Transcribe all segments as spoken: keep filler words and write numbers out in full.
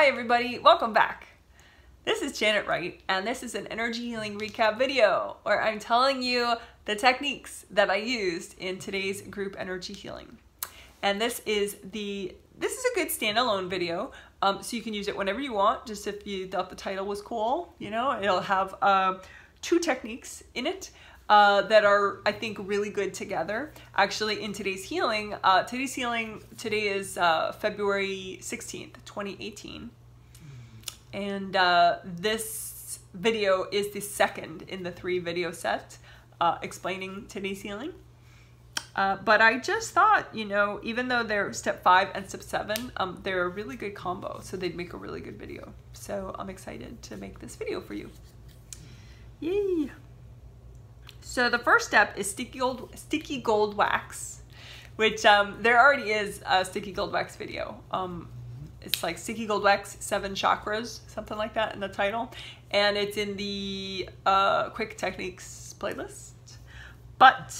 Hi everybody, welcome back. This is Janet Wright and this is an energy healing recap video where I'm telling you the techniques that I used in today's group energy healing. And this is the this is a good standalone video, um, so you can use it whenever you want. Just if you thought the title was cool, you know, it'll have uh, two techniques in it. Uh, that are, I think, really good together. Actually, in today's healing, uh, today's healing, today is uh, February sixteenth, twenty eighteen. And uh, this video is the second in the three video set uh, explaining today's healing. Uh, but I just thought, you know, even though they're step five and step seven, um, they're a really good combo, so they'd make a really good video. So I'm excited to make this video for you. Yay! So the first step is sticky gold, sticky gold wax, which um, there already is a sticky gold wax video. Um, it's like sticky gold wax, seven chakras, something like that in the title. And it's in the uh, quick techniques playlist. But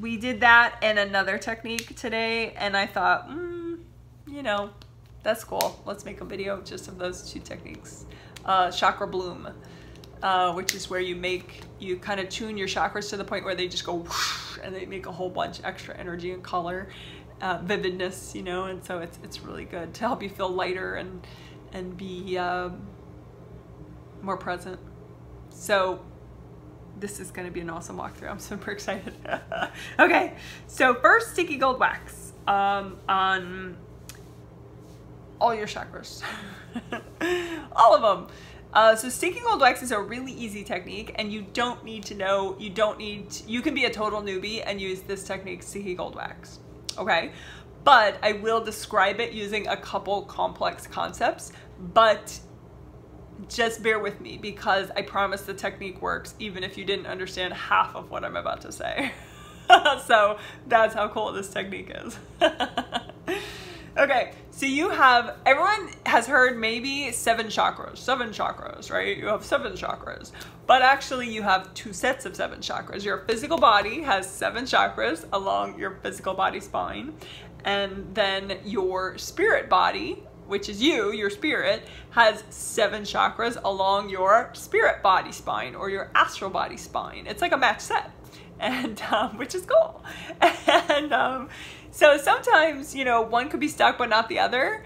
we did that and another technique today. And I thought, mm, you know, that's cool. Let's make a video just of those two techniques. Uh, Chakra Bloom. Uh, which is where you make, you kind of tune your chakras to the point where they just go whoosh, and they make a whole bunch extra energy and color, uh, vividness, you know, and so it's, it's really good to help you feel lighter and, and be um, more present. So this is going to be an awesome walkthrough. I'm super excited. Okay, so first, sticky gold wax um, on all your chakras, all of them. Uh, so sticky gold wax is a really easy technique, and you don't need to know, you don't need, to, you can be a total newbie and use this technique, sticky gold wax, okay? But I will describe it using a couple complex concepts, but just bear with me because I promise the technique works even if you didn't understand half of what I'm about to say. So that's how cool this technique is. Okay, so you have, everyone has heard maybe seven chakras, seven chakras, right? You have seven chakras, but actually you have two sets of seven chakras. Your physical body has seven chakras along your physical body spine, and then your spirit body, which is you, your spirit, has seven chakras along your spirit body spine or your astral body spine. It's like a match set, and um, which is cool. And um, so sometimes, you know, one could be stuck, but not the other.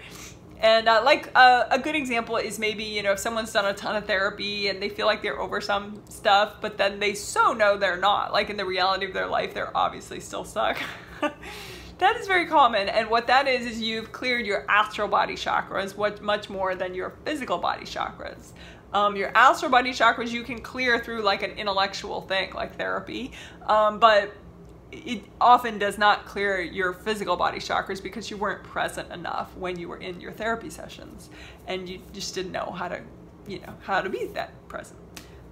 And uh, like uh, a good example is maybe, you know, if someone's done a ton of therapy and they feel like they're over some stuff, but then they so know they're not. Like in the reality of their life, they're obviously still stuck. That is very common. And what that is, is you've cleared your astral body chakras what, much more than your physical body chakras. Um, your astral body chakras, you can clear through like an intellectual thing, like therapy, um, but it often does not clear your physical body chakras because you weren't present enough when you were in your therapy sessions and you just didn't know how to, you know, how to be that present.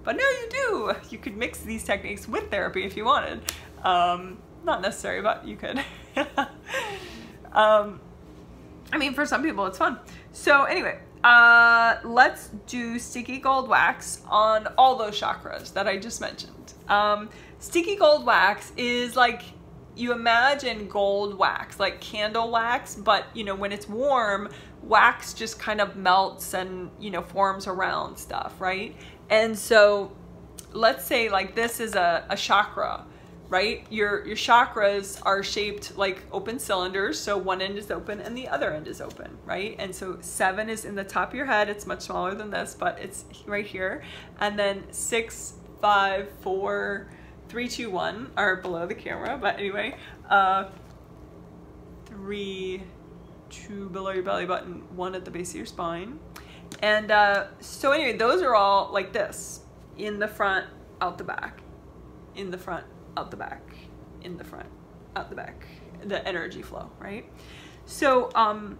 But now you do. You could mix these techniques with therapy if you wanted. Um, not necessary, but you could. um, I mean, for some people it's fun. So anyway. Uh, let's do sticky gold wax on all those chakras that I just mentioned. Um, sticky gold wax is like, you imagine gold wax, like candle wax, but you know, when it's warm, wax just kind of melts and, you know, forms around stuff, right? And so let's say like this is a, a chakra, right? Your, your chakras are shaped like open cylinders. So one end is open and the other end is open, right? And so seven is in the top of your head. It's much smaller than this, but it's right here. And then six, five, four, three, two, one are below the camera. But anyway, uh, three, two below your belly button, one at the base of your spine. And uh, so anyway, those are all like this, in the front, out the back, in the front, out the back, in the front, out the back, the energy flow, right? So um,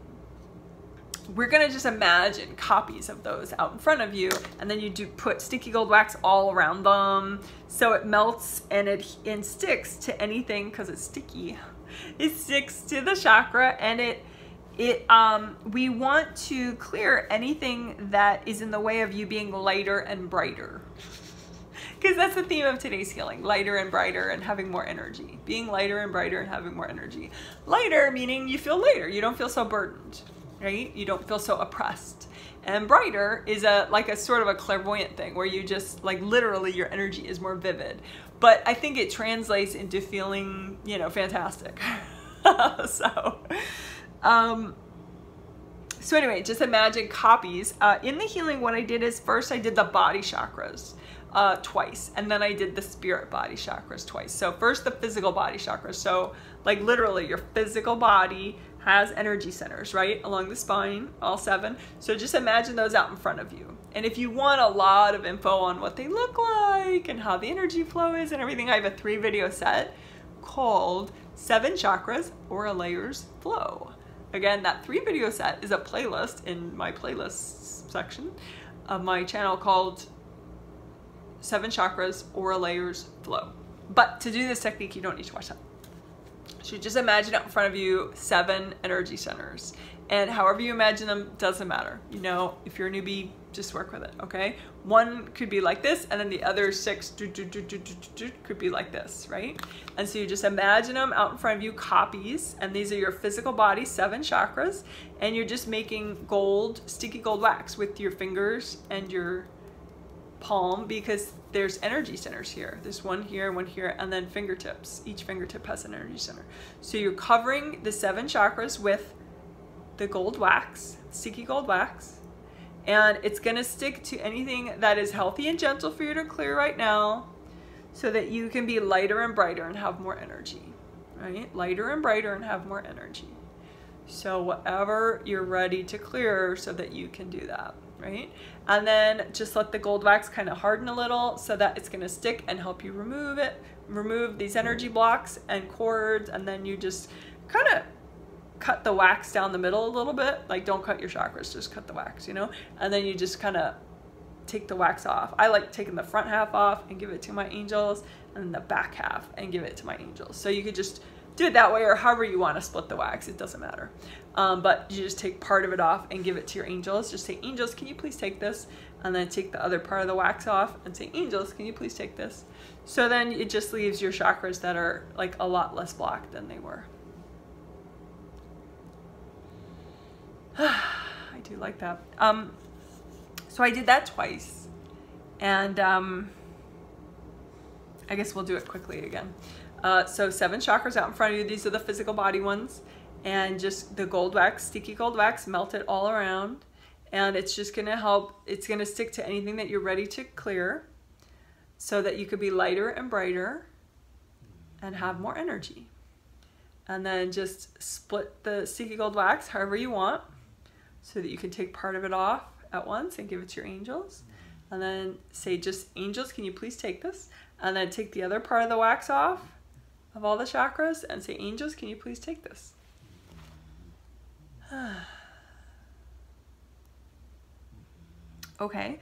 we're gonna just imagine copies of those out in front of you, and then you do put sticky gold wax all around them so it melts and it and sticks to anything, because it's sticky. It sticks to the chakra, and it it um, we want to clear anything that is in the way of you being lighter and brighter. Because that's the theme of today's healing, lighter and brighter and having more energy. Being lighter and brighter and having more energy. Lighter meaning you feel lighter, you don't feel so burdened, right? You don't feel so oppressed. and brighter is a like a sort of a clairvoyant thing where you just like literally your energy is more vivid. But I think it translates into feeling, you know, fantastic. so um so anyway, just imagine copies. Uh, in the healing, what I did is first I did the body chakras uh, twice, and then I did the spirit body chakras twice. So first the physical body chakras. So like literally your physical body has energy centers, right? Along the spine, all seven. So just imagine those out in front of you. And if you want a lot of info on what they look like and how the energy flow is and everything, I have a three video set called Seven Chakras Aura Layers Flow. Again, that three video set is a playlist in my playlist section of my channel called Seven Chakras Aura Layers Flow. But to do this technique, you don't need to watch that. So just imagine out in front of you seven energy centers, and however you imagine them doesn't matter. You know, if you're a newbie, just work with it, okay? One could be like this, and then the other six do, do, do, do, do, do, could be like this, right? And so you just imagine them out in front of you, copies, and these are your physical body, seven chakras, and you're just making gold, sticky gold wax with your fingers and your palm, because there's energy centers here. There's one here, one here, and then fingertips. Each fingertip has an energy center. So you're covering the seven chakras with the gold wax, sticky gold wax, and it's gonna stick to anything that is healthy and gentle for you to clear right now, so that you can be lighter and brighter and have more energy, right? Lighter and brighter and have more energy. So whatever you're ready to clear, so that you can do that, right? And then just let the gold wax kind of harden a little, so that it's gonna stick and help you remove it, remove these energy blocks and cords, and then you just kind of cut the wax down the middle a little bit. Like, don't cut your chakras, just cut the wax, you know? And then you just kind of take the wax off. I like taking the front half off and give it to my angels, and the back half and give it to my angels. So you could just do it that way, or however you want to split the wax, it doesn't matter. Um, but you just take part of it off and give it to your angels. Just say, angels, can you please take this? And then take the other part of the wax off and say, angels, can you please take this? So then it just leaves your chakras that are like a lot less blocked than they were. I do like that. Um, so I did that twice, and um, I guess we'll do it quickly again. Uh, so seven chakras out in front of you. These are the physical body ones, and just the gold wax, sticky gold wax, melt it all around, and it's just gonna help. It's gonna stick to anything that you're ready to clear, so that you could be lighter and brighter and have more energy. And then just split the sticky gold wax however you want, so that you can take part of it off at once and give it to your angels. And then say, just angels, can you please take this? And then take the other part of the wax off of all the chakras and say, angels, can you please take this? Okay,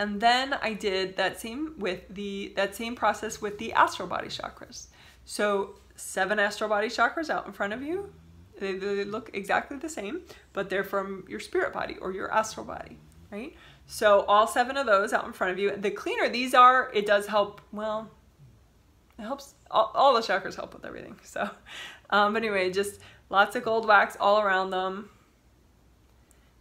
and then I did that same with the that same process with the astral body chakras. So seven astral body chakras out in front of you. They, they look exactly the same, but they're from your spirit body or your astral body, right? So all seven of those out in front of you. The cleaner these are, it does help. Well, it helps. All, all the chakras help with everything. So um, but anyway, just lots of gold wax all around them.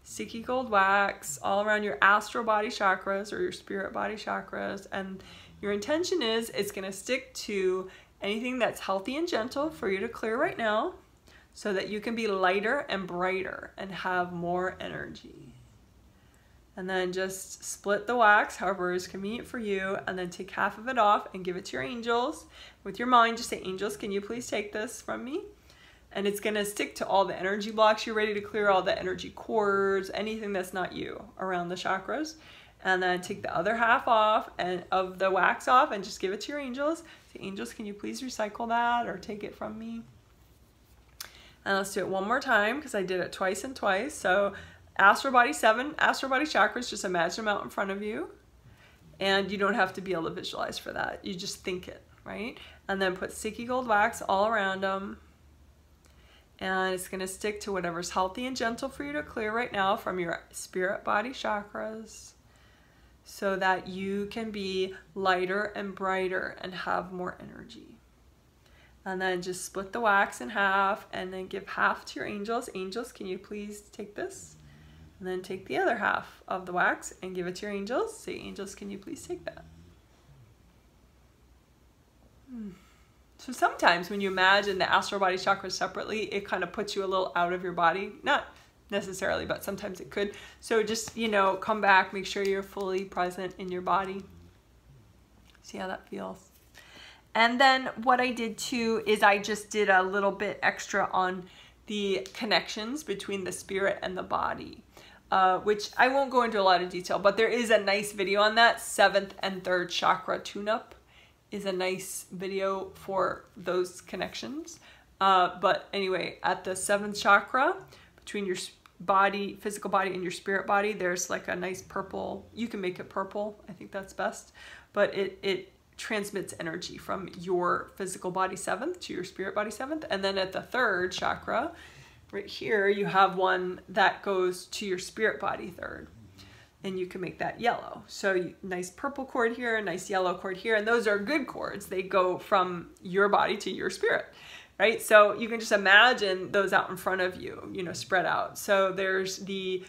Sticky gold wax all around your astral body chakras or your spirit body chakras. And your intention is it's going to stick to anything that's healthy and gentle for you to clear right now, so that you can be lighter and brighter and have more energy. And then just split the wax however is convenient for you, and then take half of it off and give it to your angels. With your mind, just say, angels, can you please take this from me? And it's gonna stick to all the energy blocks you're ready to clear, all the energy cords, anything that's not you around the chakras. And then take the other half off and of the wax off and just give it to your angels. Say, angels, can you please recycle that or take it from me? And let's do it one more time, because I did it twice and twice. So astral body seven, astral body chakras, just imagine them out in front of you. And you don't have to be able to visualize for that. You just think it, right? And then put sticky gold wax all around them. And it's gonna stick to whatever's healthy and gentle for you to clear right now from your spirit body chakras, so that you can be lighter and brighter and have more energy. And then just split the wax in half and then give half to your angels. Angels, can you please take this? And then take the other half of the wax and give it to your angels. Say, angels, can you please take that? Hmm. So sometimes when you imagine the astral body chakra separately, it kind of puts you a little out of your body. Not necessarily, but sometimes it could. So just, you know, come back, make sure you're fully present in your body. See how that feels. And then what I did too is I just did a little bit extra on the connections between the spirit and the body, uh, which I won't go into a lot of detail, but there is a nice video on that. Seventh and third chakra tune-up is a nice video for those connections. Uh, but anyway, at the seventh chakra, between your body, physical body, and your spirit body, there's like a nice purple. You can make it purple. I think that's best. But it, it transmits energy from your physical body seventh to your spirit body seventh. And then at the third chakra, right here, you have one that goes to your spirit body third. And you can make that yellow. So you, nice purple cord here, nice yellow cord here. And those are good cords. They go from your body to your spirit. Right? So you can just imagine those out in front of you, you know, spread out. So there's the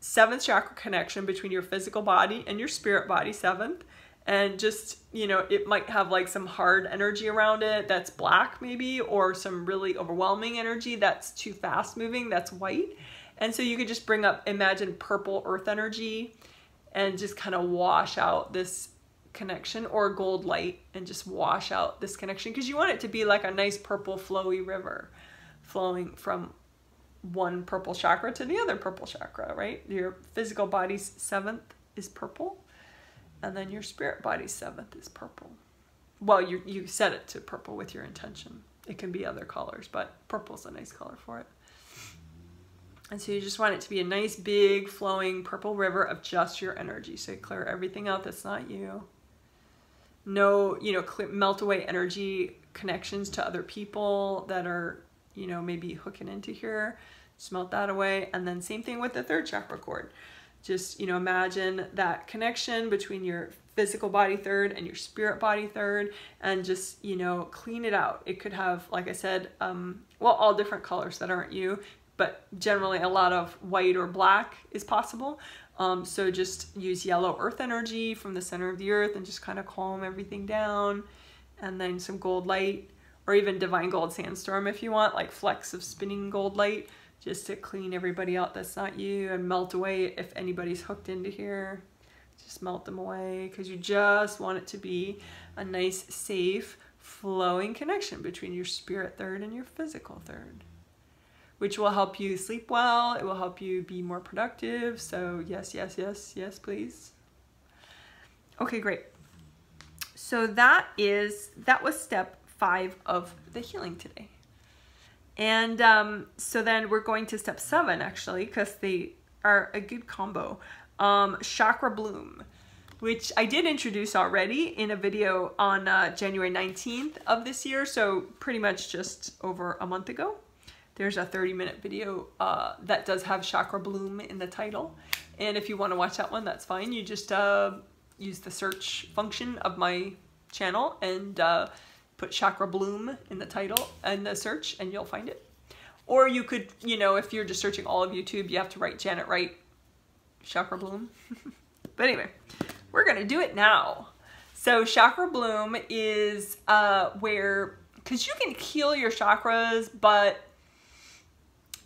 seventh chakra connection between your physical body and your spirit body, seventh. And just, you know, it might have like some hard energy around it that's black maybe, or some really overwhelming energy that's too fast moving, that's white. And so you could just bring up, imagine purple earth energy and just kind of wash out this connection, or gold light, and just wash out this connection, because you want it to be like a nice purple flowy river flowing from one purple chakra to the other purple chakra, right? Your physical body's seventh is purple, and then your spirit body's seventh is purple. Well, you, you set it to purple with your intention. It can be other colors, but purple's a nice color for it. And so you just want it to be a nice big flowing purple river of just your energy. So you clear everything out that's not you. No, you know, melt away energy connections to other people that are, you know, maybe hooking into here. Just melt that away. And then same thing with the third chakra cord. Just, you know, imagine that connection between your physical body third and your spirit body third, and just, you know, clean it out. It could have, like I said, um, well, all different colors that aren't you, but generally a lot of white or black is possible. Um, so just use yellow earth energy from the center of the earth and just kind of calm everything down. And then some gold light, or even divine gold sandstorm if you want, like flecks of spinning gold light, just to clean everybody out that's not you, and melt away if anybody's hooked into here. Just melt them away, because you just want it to be a nice, safe, flowing connection between your spirit third and your physical third, which will help you sleep well. It will help you be more productive. So yes, yes, yes, yes, please. Okay, great. So that is, that was step five of the healing today. And um, so then we're going to step seven, actually, because they are a good combo. Um, Chakra Bloom, which I did introduce already in a video on uh, January nineteenth of this year. So pretty much just over a month ago. There's a thirty minute video uh, that does have Chakra Bloom in the title. And if you want to watch that one, that's fine. You just uh, use the search function of my channel and uh, put Chakra Bloom in the title and the search, and you'll find it. Or you could, you know, if you're just searching all of YouTube, you have to write Janet Wright Chakra Bloom. But anyway, we're going to do it now. So Chakra Bloom is uh, where, because you can heal your chakras, but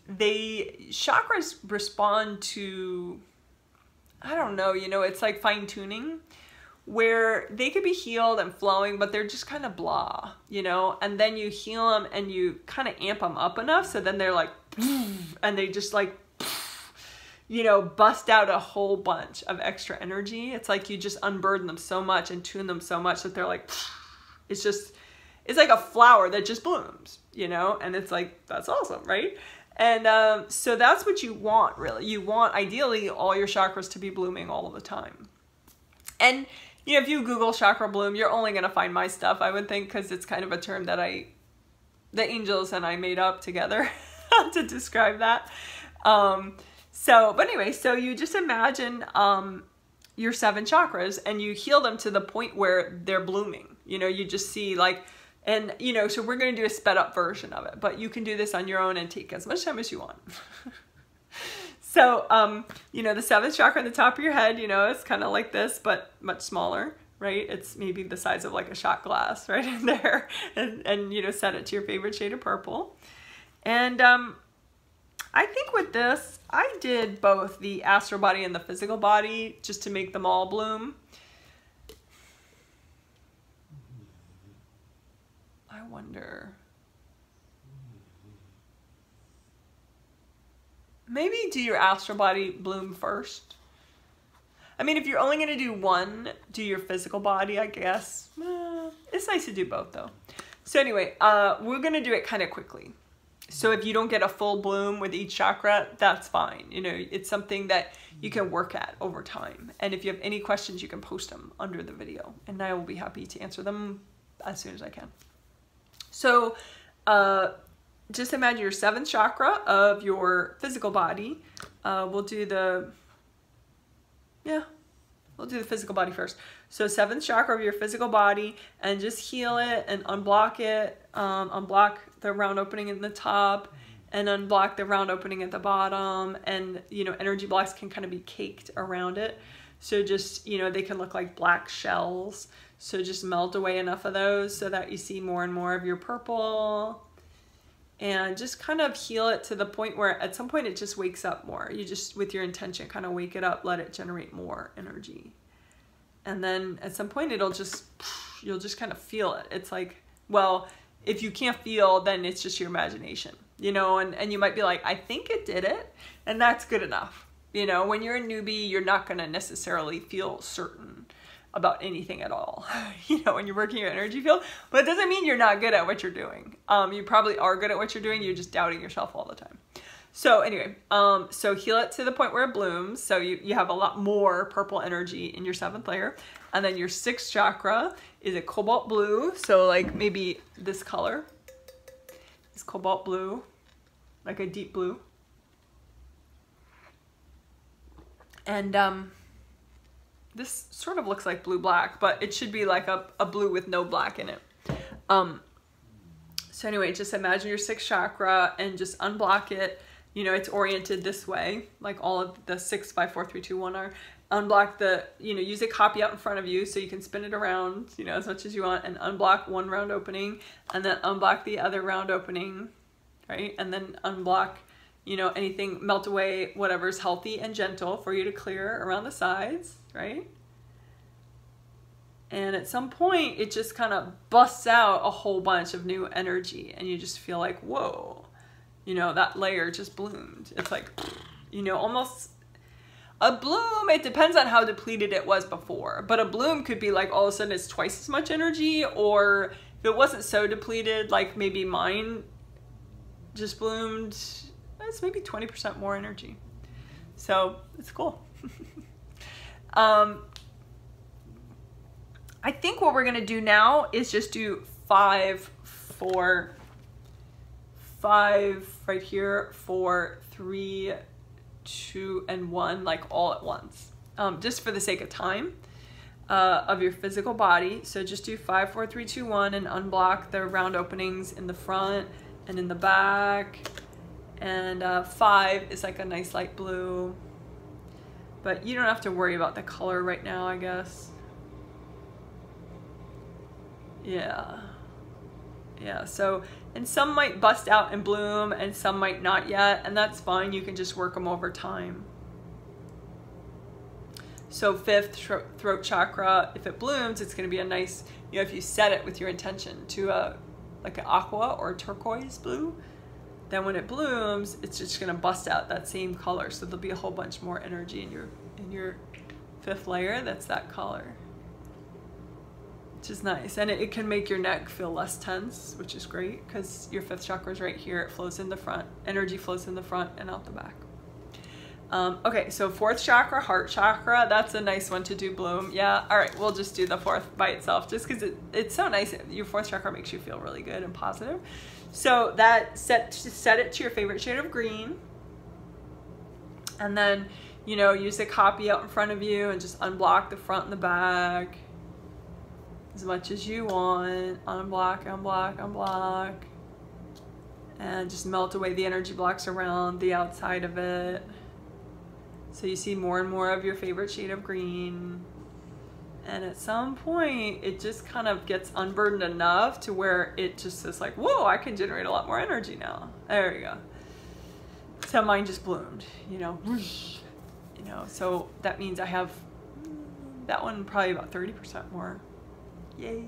they chakras respond to, I don't know, you know, it's like fine tuning, where they could be healed and flowing, but they're just kind of blah, you know, and then you heal them and you kind of amp them up enough. So then they're like, and they just like, you know, bust out a whole bunch of extra energy. It's like you just unburden them so much and tune them so much that they're like, it's just, it's like a flower that just blooms, you know, and it's like, that's awesome, right? And um, so that's what you want, really. You want, ideally, all your chakras to be blooming all of the time. And, you know, if you Google Chakra Bloom, you're only going to find my stuff, I would think, because it's kind of a term that I, the angels and I made up together to describe that. Um, so, but anyway, so you just imagine um, your seven chakras, and you heal them to the point where they're blooming. You know, you just see, like, and, you know, so we're going to do a sped up version of it, but you can do this on your own and take as much time as you want. So, um, you know, the seventh chakra on the top of your head, you know, it's kind of like this, but much smaller, right? It's maybe the size of like a shot glass right in there, and, and you know, set it to your favorite shade of purple. And um, I think with this, I did both the astral body and the physical body just to make them all bloom. I wonder. Maybe do your astral body bloom first. I mean, if you're only going to do one, do your physical body, I guess. Uh, it's nice to do both, though. So anyway, uh, we're going to do it kind of quickly. So if you don't get a full bloom with each chakra, that's fine. You know, it's something that you can work at over time. And if you have any questions, you can post them under the video, and I will be happy to answer them as soon as I can. So uh, just imagine your seventh chakra of your physical body. Uh, we'll do the, yeah, we'll do the physical body first. So seventh chakra of your physical body, and just heal it and unblock it, um, unblock the round opening in the top and unblock the round opening at the bottom. And, you know, energy blocks can kind of be caked around it. So just, you know, they can look like black shells. So just melt away enough of those so that you see more and more of your purple, and just kind of heal it to the point where at some point it just wakes up more. You just, with your intention, kind of wake it up, let it generate more energy. And then at some point it'll just, you'll just kind of feel it. It's like, well, if you can't feel, then it's just your imagination, you know, and, and you might be like, I think it did it, and that's good enough. You know, when you're a newbie, you're not going to necessarily feel certain about anything at all, you know, when you're working your energy field, but it doesn't mean you're not good at what you're doing. Um, you probably are good at what you're doing. You're just doubting yourself all the time. So anyway, um, so heal it to the point where it blooms. So you, you have a lot more purple energy in your seventh layer. And then your sixth chakra is a cobalt blue. So like maybe this color is cobalt blue, like a deep blue. And um, this sort of looks like blue-black, but it should be like a, a blue with no black in it. Um, so anyway, just imagine your sixth chakra and just unblock it. You know, it's oriented this way, like all of the six, five, four, three, two, one are. Unblock the, you know, use a copy out in front of you so you can spin it around, you know, as much as you want, and unblock one round opening and then unblock the other round opening, right? And then unblock, you know, anything, melt away whatever's healthy and gentle for you to clear around the sides, right? And at some point, it just kind of busts out a whole bunch of new energy, and you just feel like, whoa, you know, that layer just bloomed. It's like, you know, almost a bloom. It depends on how depleted it was before, but a bloom could be like all of a sudden it's twice as much energy, or if it wasn't so depleted, like maybe mine just bloomed, it's maybe twenty percent more energy. So it's cool. um, I think what we're going to do now is just do five, four, five right here, four, three, two, and one, like all at once, um, just for the sake of time, uh, of your physical body. So just do five, four, three, two, one, and unblock the round openings in the front and in the back. And uh, five is like a nice light blue, but you don't have to worry about the color right now, I guess. Yeah, yeah, so, and some might bust out and bloom and some might not yet, and that's fine, you can just work them over time. So fifth, throat chakra, if it blooms, it's gonna be a nice, you know, if you set it with your intention to a, like an aqua or a turquoise blue, then when it blooms, it's just gonna bust out that same color. So there'll be a whole bunch more energy in your in your fifth layer that's that color, which is nice. And it, it can make your neck feel less tense, which is great, because your fifth chakra is right here. It flows in the front. Energy flows in the front and out the back. Um, okay, so fourth chakra, heart chakra, that's a nice one to do bloom. Yeah, all right, we'll just do the fourth by itself just because it, it's so nice. Your fourth chakra makes you feel really good and positive. So that set, set it to your favorite shade of green. And then, you know, use a copy out in front of you and just unblock the front and the back as much as you want. Unblock, unblock, unblock. And just melt away the energy blocks around the outside of it. So you see more and more of your favorite shade of green. And at some point, it just kind of gets unburdened enough to where it just is like, whoa, I can generate a lot more energy now. There we go. So mine just bloomed, you know, whoosh, you know, so that means I have that one probably about thirty percent more. Yay.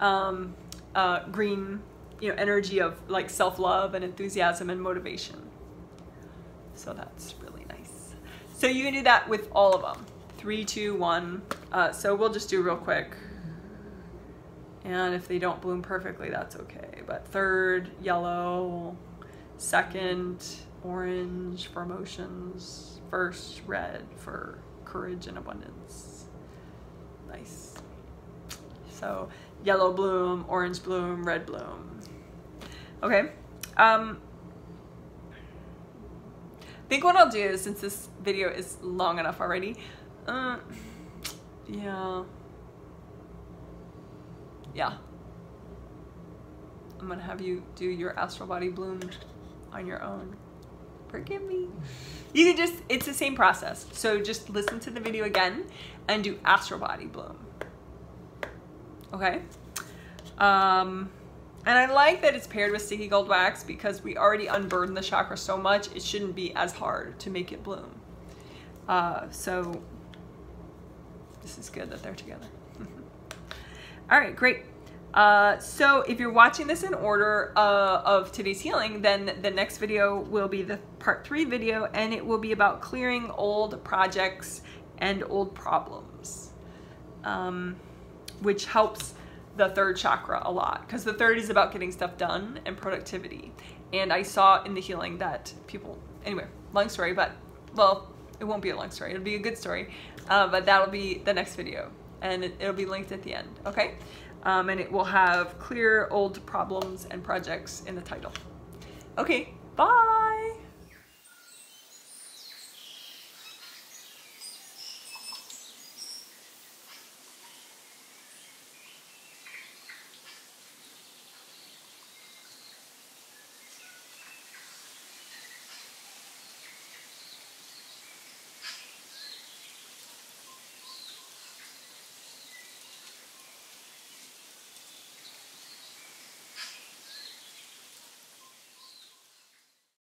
Um, uh, green, you know, energy of like self-love and enthusiasm and motivation. So that's really nice. So you can do that with all of them. Three, two, one. Uh, so we'll just do real quick. And if they don't bloom perfectly, that's okay. But third, yellow. Second, orange for emotions. First, red for courage and abundance. Nice. So yellow bloom, orange bloom, red bloom. Okay. Um, I think what I'll do, since this video is long enough already, Uh, yeah. Yeah. I'm gonna have you do your astral body bloom on your own. Forgive me. You can just, it's the same process. So just listen to the video again and do astral body bloom. Okay. Um, and I like that it's paired with sticky gold wax because we already unburdened the chakra so much, it shouldn't be as hard to make it bloom. Uh, so this is good that they're together. All right, great. Uh, so if you're watching this in order uh, of today's healing, then the next video will be the part three video, and it will be about clearing old projects and old problems, um, which helps the third chakra a lot, because the third is about getting stuff done and productivity. And I saw in the healing that people, anyway, long story, but well, it won't be a long story. It'll be a good story, uh, but that'll be the next video, and it, it'll be linked at the end, okay? Um, and it will have clear old problems and projects in the title. Okay, bye!